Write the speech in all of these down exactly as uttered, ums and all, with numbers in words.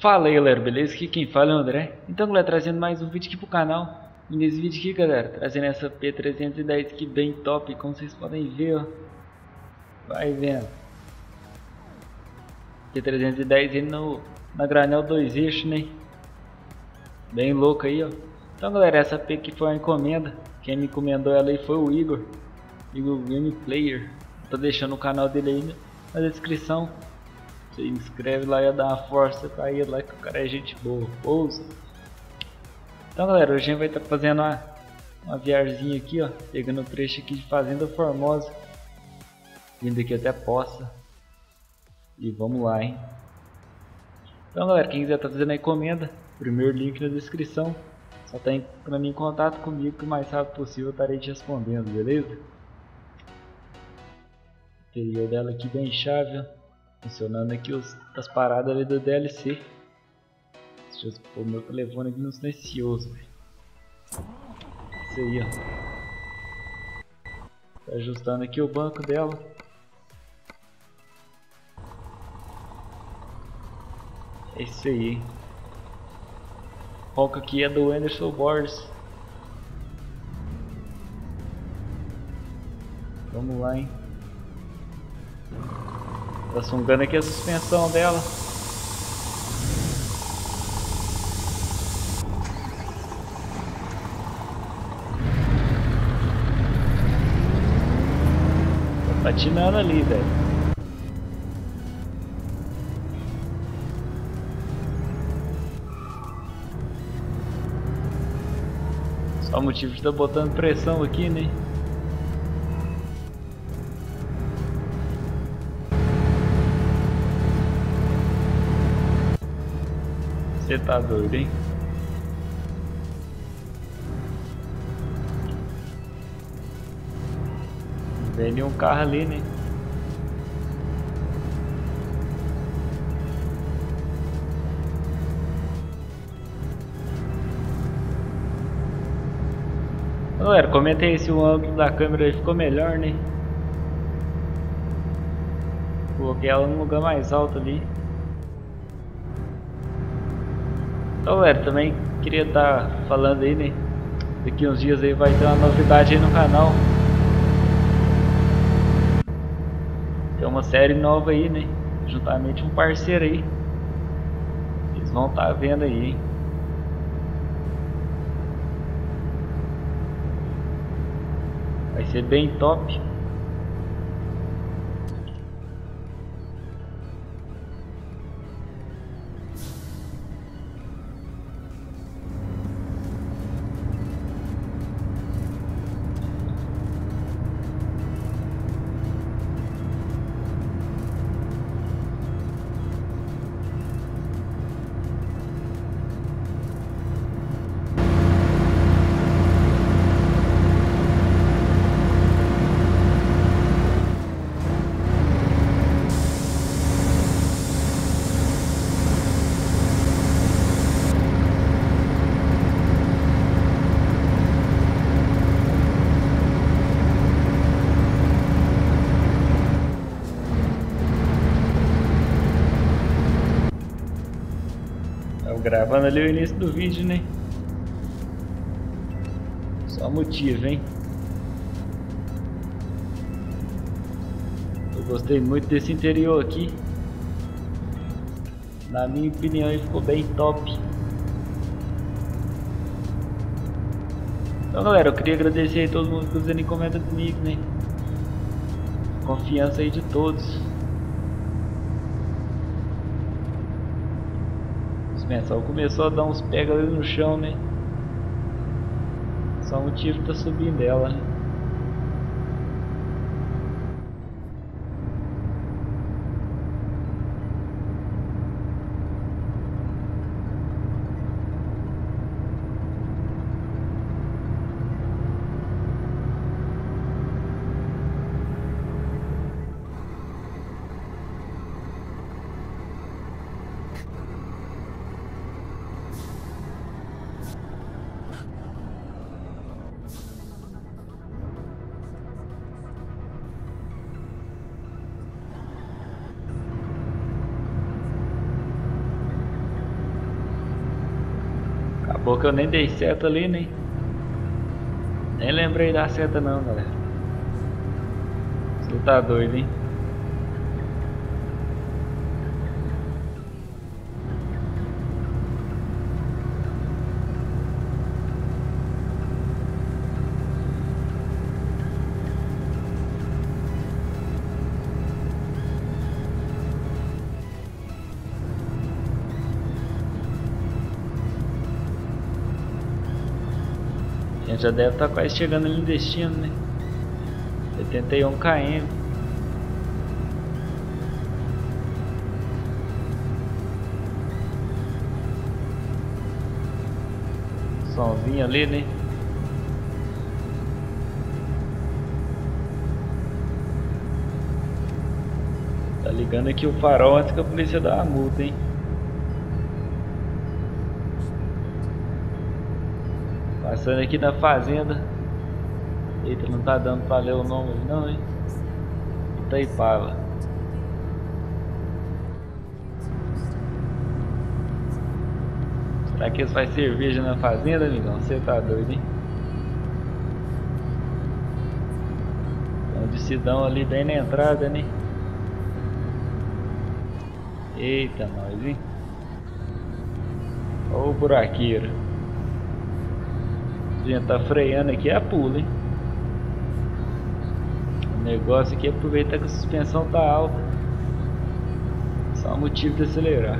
Fala aí galera, beleza? Aqui quem fala é o André. Então galera, trazendo mais um vídeo aqui pro canal. E nesse vídeo aqui galera, trazendo essa P trezentos e dez aqui bem top, como vocês podem ver, ó. Vai vendo. P trezentos e dez ele no, na granel dois eixos, né? Bem louco aí, ó. Então galera, essa P aqui foi uma encomenda. Quem me encomendou ela aí foi o Igor Igor Game Player. Tô deixando o canal dele aí na descrição. Se inscreve lá e ia dar uma força pra ir lá, que o cara é gente boa, Pousa. Então galera, hoje a gente vai estar tá fazendo uma, uma viagemzinha aqui, ó, pegando o trecho aqui de Fazenda Formosa, vindo aqui até Poça. E vamos lá, hein. Então galera, quem quiser tá fazendo a encomenda, primeiro link na descrição. Só tá entrando em contato comigo que o mais rápido possível eu estarei te respondendo, beleza? O interior dela aqui bem chave, ó. Funcionando aqui os, as paradas ali do D L C. Deixa eu pôr meu telefone aqui no silencioso. Isso aí, ó. Tá ajustando aqui o banco dela. É isso aí, hein. O foco aqui é do Anderson Borges. Vamos lá, hein. Tá sungando aqui a suspensão dela. Tá patinando ali, velho. Só o motivo de estar botando pressão aqui, né? Você tá doido, hein? Vem ali um carro ali, né? Galera, comenta aí se o ângulo da câmera ficou melhor, né? Coloquei ela num lugar mais alto ali. Então galera, também queria estar falando aí, né, daqui uns dias aí vai ter uma novidade aí no canal. Tem uma série nova aí, né, juntamente um parceiro aí. Vocês vão estar vendo aí, hein. Vai ser bem top. Gravando ali o início do vídeo, né? Só motivo, hein? Eu gostei muito desse interior aqui. Na minha opinião, ele ficou bem top. Então galera, eu queria agradecer a todo mundo que fazendo encomenda comigo, né? Confiança aí de todos. Pessoal, começou a dar uns pega ali no chão, né? Só um tiro tá subindo ela, né? Porque eu nem dei seta ali, nem Nem lembrei da seta não, galera. Você tá doido, hein? Já deve estar quase chegando ali no destino, né? setenta e um quilômetros. Solzinho ali, né? Tá ligando aqui o farol antes que a polícia dá uma multa, hein? Passando aqui na fazenda. Eita, não tá dando pra ler o nome não, hein? Itaipava. Será que isso faz cerveja na fazenda, amigão? Você tá doido, hein? Tem um decidão ali bem na entrada, né? Eita, nós, hein? Olha o buraqueiro. A gente tá freando aqui é pula, hein? O negócio aqui é aproveitar que a suspensão tá alta. Só motivo de acelerar.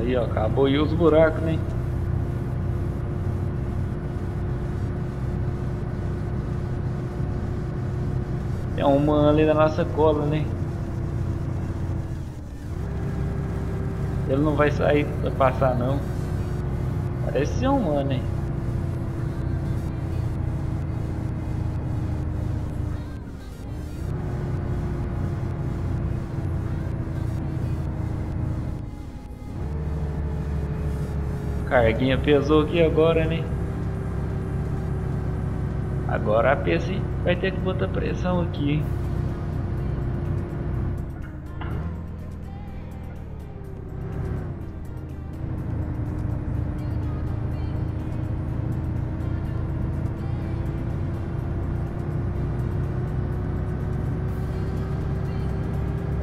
Aí ó, acabou e os buracos, né? Tem uma ali na nossa cola, né? Ele não vai sair pra passar não. Parece ser uma, né? Carguinha pesou aqui agora, né? Agora a peça vai ter que botar pressão aqui.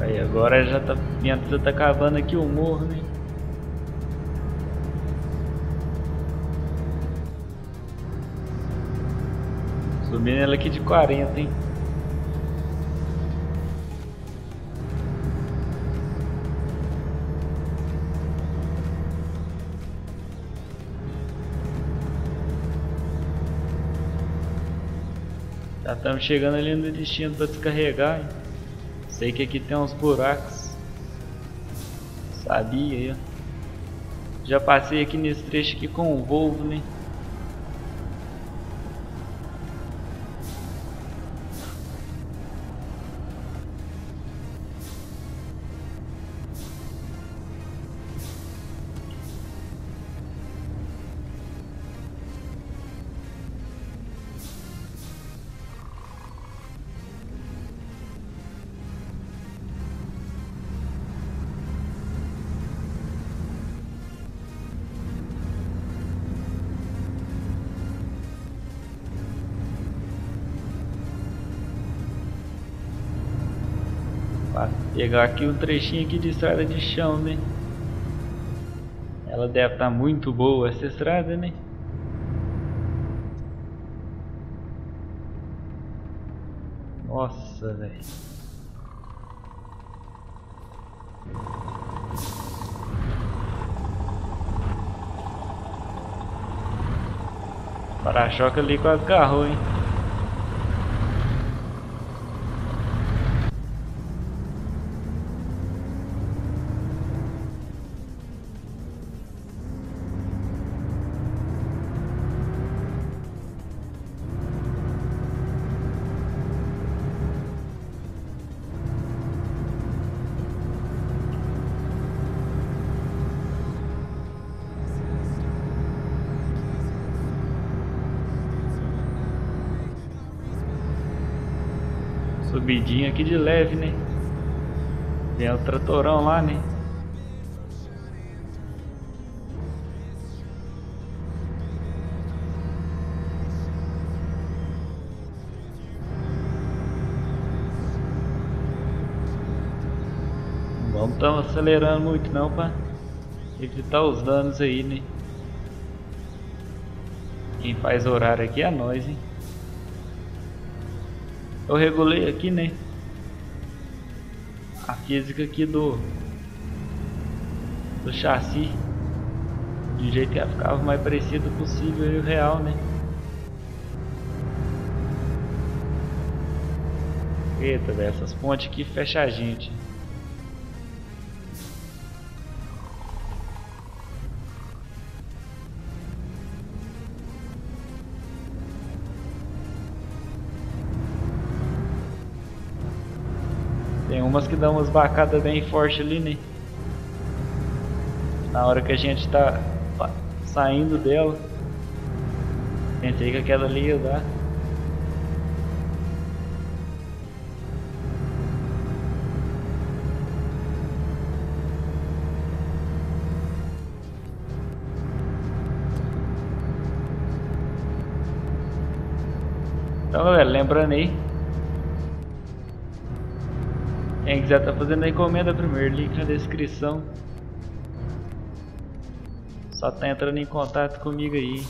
Aí agora já tá, minha pista tá cavando aqui o morro, né? Subindo ela aqui de quarenta, hein? Já estamos chegando ali no destino para descarregar, hein? Sei que aqui tem uns buracos. Sabia, ó. Já passei aqui nesse trecho aqui com o Volvo, né? Pegar aqui um trechinho aqui de estrada de chão, né? Ela deve estar muito boa essa estrada, né? Nossa, velho. Para-choque ali quase agarrou, hein? Subidinha aqui de leve, né? Tem o tratorão lá, né? Não estamos acelerando muito não, para evitar os danos aí, né? Quem faz horário aqui é nós, hein? Eu regulei aqui, né, a física aqui do do chassi de um jeito que ficava o mais parecido possível e o real, né? Eita, velho, essas pontes aqui fecham a gente. Tem umas que dão umas bacadas bem fortes ali, né? Na hora que a gente tá saindo dela. Tentei que aquela ali ia dar. Então galera, lembrando aí, quem quiser tá fazendo a encomenda primeiro, link na descrição. Só tá entrando em contato comigo aí.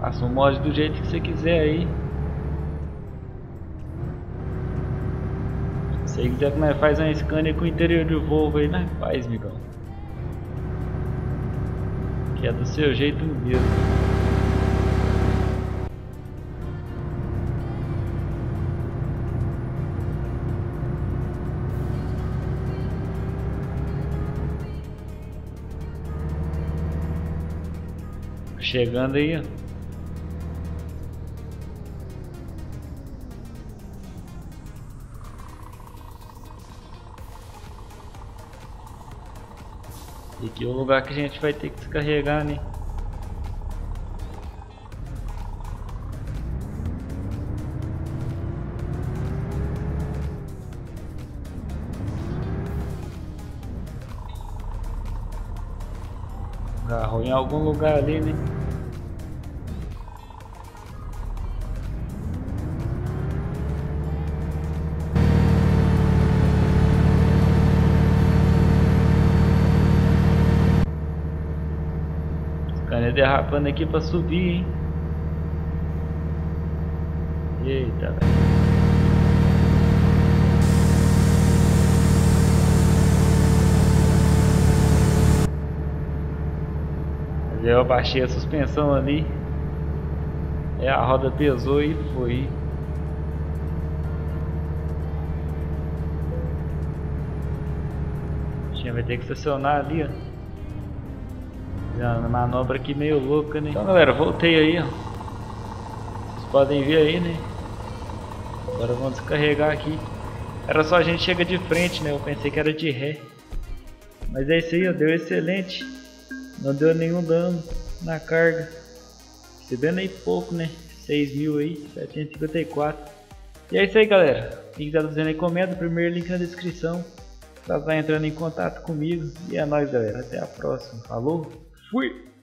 Faça o mod do jeito que você quiser aí. Se você quiser que nós faz uma Scania com o interior do Volvo aí, nós faz, migão. É do seu jeito mesmo. Chegando aí, ó. Aqui é o lugar que a gente vai ter que descarregar, né? Agarrou em algum lugar ali, né? Derrapando aqui pra subir, hein? Eita, velho. Mas eu abaixei a suspensão ali. É, a roda pesou e foi. A gente vai ter que estacionar ali, ó. Uma manobra aqui meio louca, né? Então galera, voltei aí, ó. Vocês podem ver aí, né? Agora vamos descarregar aqui. Era só a gente chegar de frente, né? Eu pensei que era de ré. Mas é isso aí, ó. Deu excelente. Não deu nenhum dano na carga. Recebendo aí pouco, né? seis mil aí, setecentos e cinquenta e quatro. E é isso aí, galera. Quem quiser fazer a encomenda, primeiro link na descrição. Só vai entrando em contato comigo. E é nóis, galera. Até a próxima. Falou! Fui!